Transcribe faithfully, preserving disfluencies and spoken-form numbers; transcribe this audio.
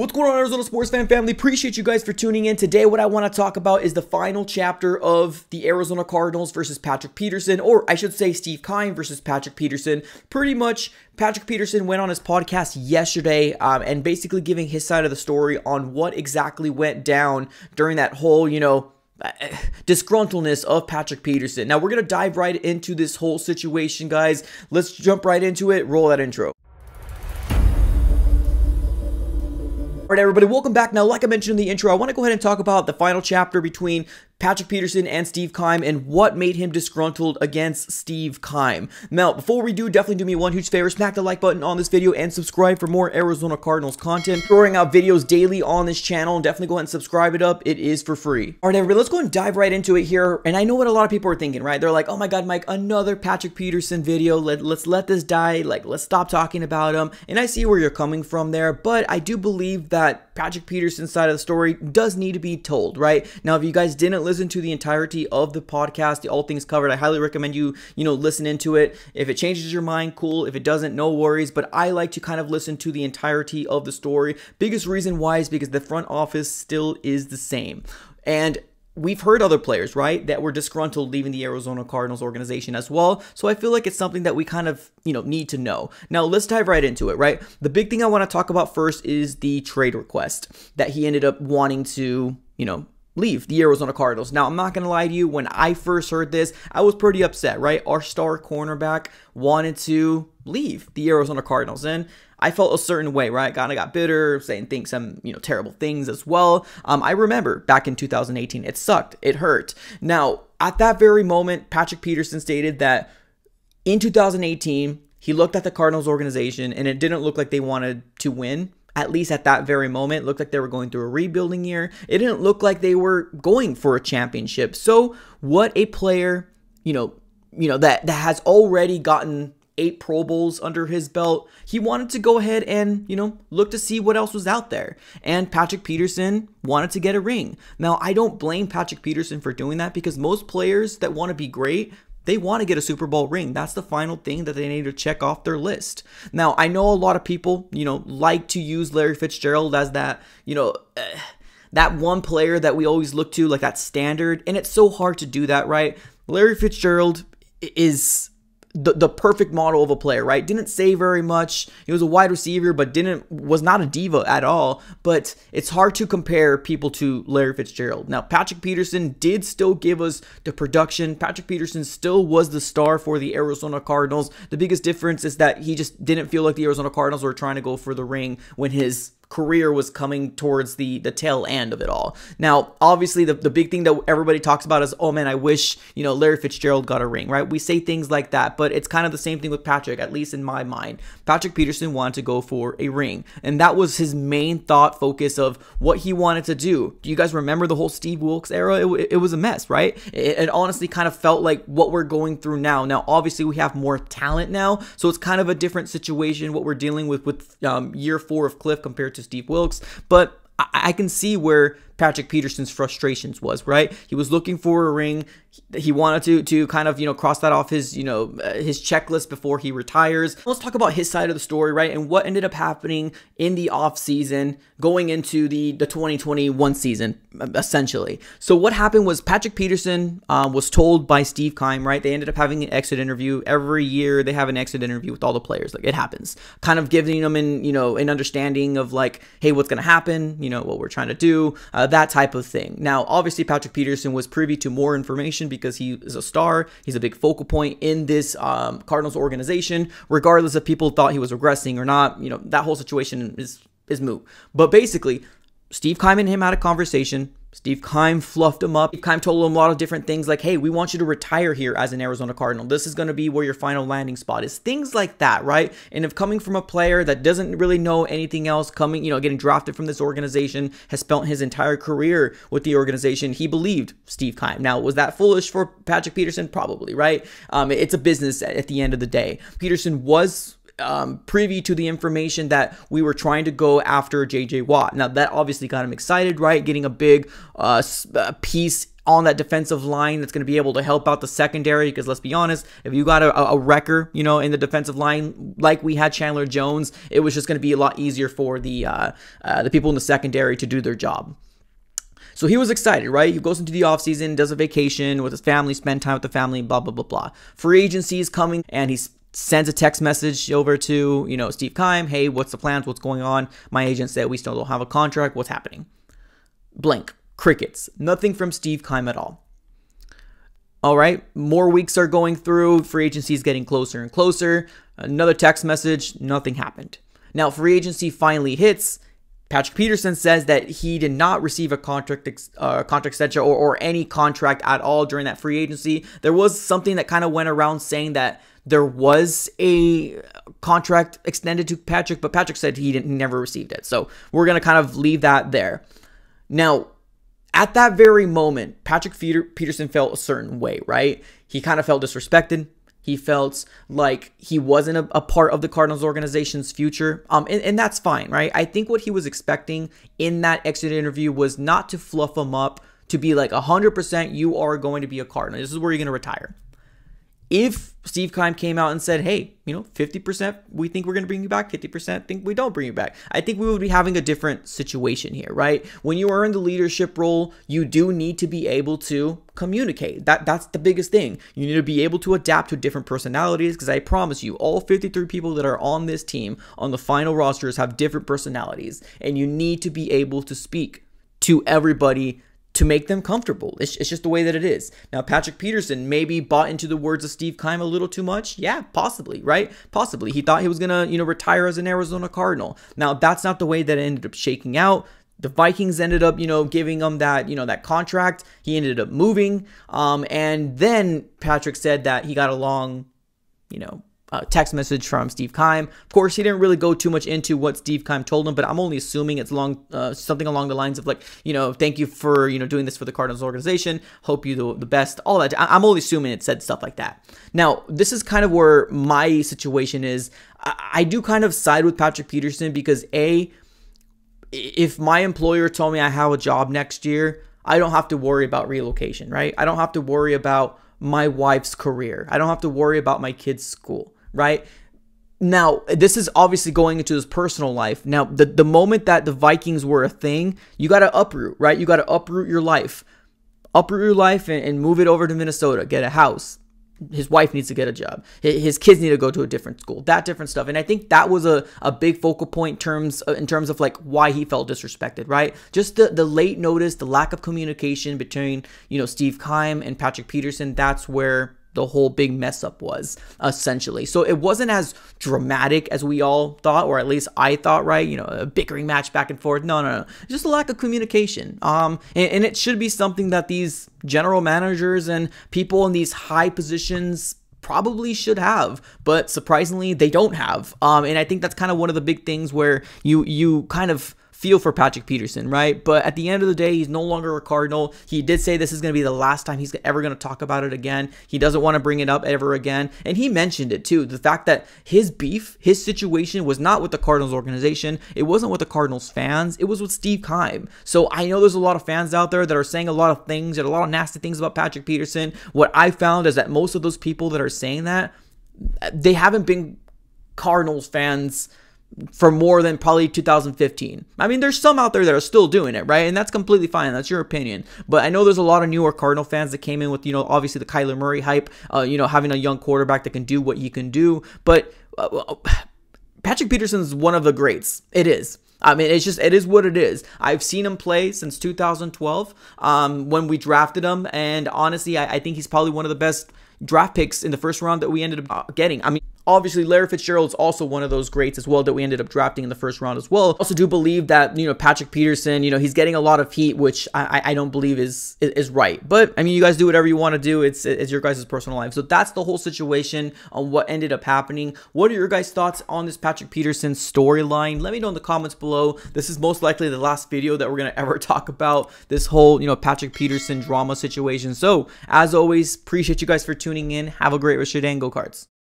What's going on, Arizona sports fan family? Appreciate you guys for tuning in. Today, what I want to talk about is the final chapter of the Arizona Cardinals versus Patrick Peterson, or I should say Steve Keim versus Patrick Peterson. Pretty much, Patrick Peterson went on his podcast yesterday um, and basically giving his side of the story on what exactly went down during that whole, you know, disgruntledness of Patrick Peterson. Now, we're going to dive right into this whole situation, guys. Let's jump right into it. Roll that intro. All right, everybody, welcome back. Now, like I mentioned in the intro, I want to go ahead and talk about the final chapter between Patrick Peterson and Steve Keim and what made him disgruntled against Steve Keim. Now, before we do, definitely do me one huge favor. Smack the like button on this video and subscribe for more Arizona Cardinals content. Throwing out videos daily on this channel. Definitely go ahead and subscribe it up. It is for free. All right, everybody, let's go and dive right into it here. And I know what a lot of people are thinking, right? They're like, oh my God, Mike, another Patrick Peterson video. Let, let's let this die. Like, let's stop talking about him. And I see where you're coming from there, but I do believe that that Patrick Peterson's side of the story does need to be told, right? Now, if you guys didn't listen to the entirety of the podcast, the All Things Covered, I highly recommend you, you know, listen into it. If it changes your mind, cool. If it doesn't, no worries. But I like to kind of listen to the entirety of the story. Biggest reason why is because the front office still is the same. And we've heard other players, right, that were disgruntled leaving the Arizona Cardinals organization as well. So I feel like it's something that we kind of, you know, need to know. Now, let's dive right into it, right? The big thing I want to talk about first is the trade request that he ended up wanting to, you know, leave the Arizona Cardinals. Now, I'm not going to lie to you. When I first heard this, I was pretty upset, right? Our star cornerback wanted to leave the Arizona Cardinals, and I felt a certain way, right? Kind of got bitter, saying things, some, you know, terrible things as well. Um, I remember back in two thousand eighteen, it sucked. It hurt. Now, at that very moment, Patrick Peterson stated that in two thousand eighteen, he looked at the Cardinals organization and it didn't look like they wanted to win. At least at that very moment, it looked like they were going through a rebuilding year. It didn't look like they were going for a championship. So what a player, you know, you know, that, that has already gotten eight Pro Bowls under his belt. He wanted to go ahead and, you know, look to see what else was out there. And Patrick Peterson wanted to get a ring. Now, I don't blame Patrick Peterson for doing that because most players that want to be great, they want to get a Super Bowl ring. That's the final thing that they need to check off their list. Now, I know a lot of people, you know, like to use Larry Fitzgerald as that, you know, uh, that one player that we always look to, like that standard. And it's so hard to do that, right? Larry Fitzgerald is The, the perfect model of a player, right? Didn't say very much. He was a wide receiver, but didn't was not a diva at all. But it's hard to compare people to Larry Fitzgerald. Now, Patrick Peterson did still give us the production. Patrick Peterson still was the star for the Arizona Cardinals. The biggest difference is that he just didn't feel like the Arizona Cardinals were trying to go for the ring when his career was coming towards the the tail end of it all. Now, obviously, the, the big thing that everybody talks about is, oh man, I wish, you know, Larry Fitzgerald got a ring, right? We say things like that, but it's kind of the same thing with Patrick, at least in my mind. Patrick Peterson wanted to go for a ring, and that was his main thought focus of what he wanted to do. Do you guys remember the whole Steve Wilkes era? It, it was a mess, right? It, it honestly kind of felt like what we're going through now. Now, obviously, we have more talent now, so it's kind of a different situation what we're dealing with with um, year four of Cliff compared to Steve Wilkes, but I, I can see where Patrick Peterson's frustrations was, right? He was looking for a ring. He wanted to to kind of, you know, cross that off his, you know, uh, his checklist before he retires. Let's talk about his side of the story, right? And what ended up happening in the offseason going into the, the twenty twenty-one season, essentially. So what happened was Patrick Peterson um, was told by Steve Keim, right? They ended up having an exit interview. Every year they have an exit interview with all the players. Like, it happens. Kind of giving them an, you know, an understanding of like, hey, what's going to happen? You know, what we're trying to do. Uh, that type of thing. Now, obviously, Patrick Peterson was privy to more information because he is a star. He's a big focal point in this um, Cardinals organization. Regardless if people thought he was regressing or not, you know, that whole situation is, is moot. But basically, Steve Keim and him had a conversation. Steve Keim fluffed him up. Steve Keim told him a lot of different things like, hey, we want you to retire here as an Arizona Cardinal. This is going to be where your final landing spot is. Things like that, right? And if coming from a player that doesn't really know anything else, coming, you know, getting drafted from this organization, has spent his entire career with the organization, he believed Steve Keim. Now, was that foolish for Patrick Peterson? Probably, right? Um, it's a business at the end of the day. Peterson was Um, privy to the information that we were trying to go after J J Watt. Now, that obviously got him excited, right? Getting a big uh, piece on that defensive line that's going to be able to help out the secondary, because let's be honest, if you got a, a wrecker, you know, in the defensive line like we had Chandler Jones, it was just going to be a lot easier for the uh, uh, the people in the secondary to do their job. So he was excited, right? He goes into the offseason, does a vacation with his family, spend time with the family, blah, blah, blah, blah. Free agency is coming, and he sends a text message over to, you know, Steve Keim. Hey, what's the plans? What's going on? My agent said we still don't have a contract. What's happening? Blank. Crickets. Nothing from Steve Keim at all. All right. More weeks are going through. Free agency is getting closer and closer. Another text message. Nothing happened. Now, free agency finally hits. Patrick Peterson says that he did not receive a contract uh, contract extension or, or any contract at all during that free agency. There was something that kind of went around saying that there was a contract extended to Patrick, but Patrick said he didn't, never received it. So we're going to kind of leave that there. Now, at that very moment, Patrick Peterson felt a certain way, right? He kind of felt disrespected. He felt like he wasn't a, a part of the Cardinals organization's future. Um, and, and that's fine, right? I think what he was expecting in that exit interview was not to fluff him up, to be like one hundred percent you are going to be a Cardinal. This is where you're going to retire. If Steve Keim came out and said, hey, you know, fifty percent we think we're going to bring you back, fifty percent think we don't bring you back, I think we would be having a different situation here, right? When you are in the leadership role, you do need to be able to communicate. That, that's the biggest thing. You need to be able to adapt to different personalities, because I promise you, all fifty-three people that are on this team, on the final rosters, have different personalities, and you need to be able to speak to everybody to make them comfortable. It's, it's just the way that it is. Now, Patrick Peterson maybe bought into the words of Steve Keim a little too much. Yeah, possibly, right? Possibly. He thought he was going to, you know, retire as an Arizona Cardinal. Now, that's not the way that it ended up shaking out. The Vikings ended up, you know, giving him that, you know, that contract. He ended up moving. Um, and then Patrick said that he got a long, you know, Uh, text message from Steve Keim. Of course, he didn't really go too much into what Steve Keim told him, but I'm only assuming it's long, uh, something along the lines of like, you know, thank you for, you know, doing this for the Cardinals organization. Hope you do the best, all that. I I'm only assuming it said stuff like that. Now, this is kind of where my situation is. I, I do kind of side with Patrick Peterson because A, if my employer told me I have a job next year, I don't have to worry about relocation, right? I don't have to worry about my wife's career. I don't have to worry about my kids' school. Right now, this is obviously going into his personal life. Now, the, the moment that the Vikings were a thing, you got to uproot, right? You got to uproot your life, uproot your life and, and move it over to Minnesota, get a house. His wife needs to get a job. His kids need to go to a different school, that different stuff. And I think that was a, a big focal point in terms, in terms of like why he felt disrespected, right? Just the, the late notice, the lack of communication between, you know, Steve Keim and Patrick Peterson. That's where the whole big mess up was, essentially. So it wasn't as dramatic as we all thought, or at least I thought, right? You know, a bickering match back and forth. No, no, no. Just a lack of communication. Um, and, and it should be something that these general managers and people in these high positions probably should have, but surprisingly, they don't have. Um, and I think that's kind of one of the big things where you, you kind of feel for Patrick Peterson, right? But at the end of the day, he's no longer a Cardinal. He did say this is going to be the last time he's ever going to talk about it again. He doesn't want to bring it up ever again. And he mentioned it too. The fact that his beef, his situation was not with the Cardinals organization. It wasn't with the Cardinals fans. It was with Steve Keim. So I know there's a lot of fans out there that are saying a lot of things and a lot of nasty things about Patrick Peterson. What I found is that most of those people that are saying that, they haven't been Cardinals fans for more than probably two thousand fifteen. I mean, there's some out there that are still doing it, right? And that's completely fine. That's your opinion. But I know there's a lot of newer Cardinal fans that came in with, you know, obviously the Kyler Murray hype, uh, you know, having a young quarterback that can do what he can do. But uh, Patrick Peterson's one of the greats. It is. I mean, it's just, it is what it is. I've seen him play since two thousand twelve um, when we drafted him. And honestly, I, I think he's probably one of the best draft picks in the first round that we ended up getting. I mean, obviously, Larry Fitzgerald's also one of those greats as well that we ended up drafting in the first round as well. I also do believe that, you know, Patrick Peterson, you know, he's getting a lot of heat, which I, I don't believe is, is is right. But, I mean, you guys do whatever you want to do. It's, it's your guys' personal life. So that's the whole situation on what ended up happening. What are your guys' thoughts on this Patrick Peterson storyline? Let me know in the comments below. This is most likely the last video that we're going to ever talk about this whole, you know, Patrick Peterson drama situation. So, as always, appreciate you guys for tuning in. Have a great rest of your day and go Cards.